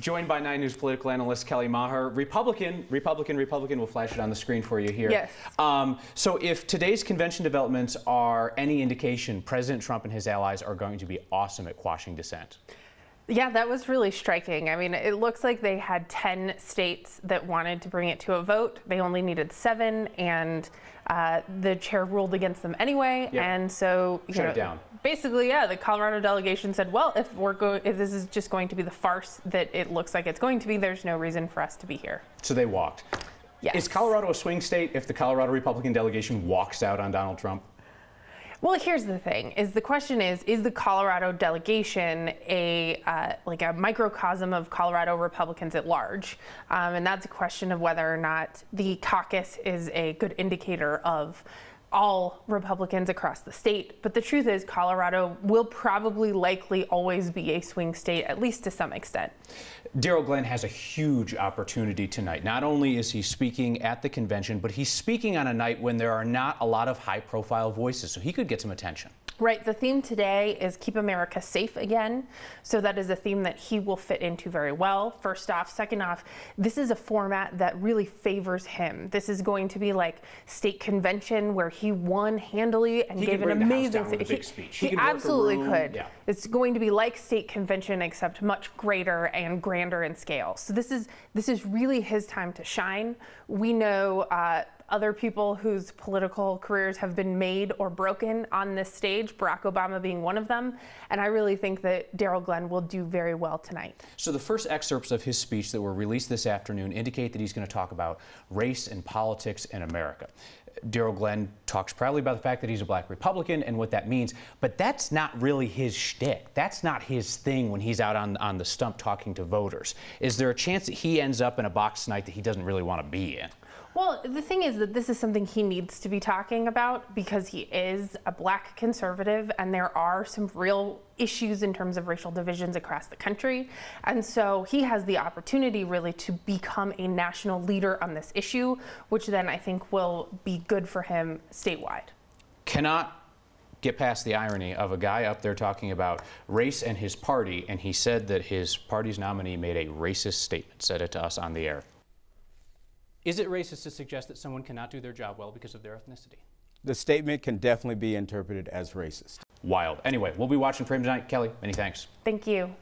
Joined by 9 News political analyst Kelly Maher. Republican, we'll flash it on the screen for you here. Yes. So if today's convention developments are any indication, President Trump and his allies are going to be awesome at quashing dissent. Yeah, that was really striking. I mean, it looks like they had 10 states that wanted to bring it to a vote. They only needed 7, and the chair ruled against them anyway. Yep. And so, you know, shut it down. Basically, yeah, the Colorado delegation said, well, if this is just going to be the farce that it looks like it's going to be, there's no reason for us to be here. So they walked. Yes. Is Colorado a swing state if the Colorado Republican delegation walks out on Donald Trump? Well, here's the thing: the question is the Colorado delegation like a microcosm of Colorado Republicans at large? And that's a question of whether or not the caucus is a good indicator of all Republicans across the state. But the truth is, Colorado will probably likely always be a swing state, at least to some extent. Darryl Glenn has a huge opportunity tonight. Not only is he speaking at the convention, but he's speaking on a night when there are not a lot of high-profile voices, so he could get some attention. Right. The theme today is Keep America Safe Again. So that is a theme that he will fit into very well, first off. Second off, this is a format that really favors him. This is going to be like state convention where he won handily and gave an amazing speech. He absolutely could. Yeah. It's going to be like state convention, except much greater and grander in scale. So this is really his time to shine. We know other people whose political careers have been made or broken on this stage, Barack Obama being one of them. And I really think that Darryl Glenn will do very well tonight. So the first excerpts of his speech that were released this afternoon indicate that he's going to talk about race and politics in America. Darryl Glenn talks proudly about the fact that he's a black Republican and what that means, but that's not really his shtick. That's not his thing when he's out on the stump talking to voters. Is there a chance that he ends up in a box tonight that he doesn't really want to be in? Well, the thing is that this is something he needs to be talking about because he is a black conservative and there are some real issues in terms of racial divisions across the country. And so he has the opportunity really to become a national leader on this issue, which then I think will be good for him statewide. Cannot get past the irony of a guy up there talking about race and his party, and he said that his party's nominee made a racist statement, said it to us on the air. Is it racist to suggest that someone cannot do their job well because of their ethnicity? The statement can definitely be interpreted as racist. Wild. Anyway, we'll be watching for him tonight. Kelly, many thanks. Thank you.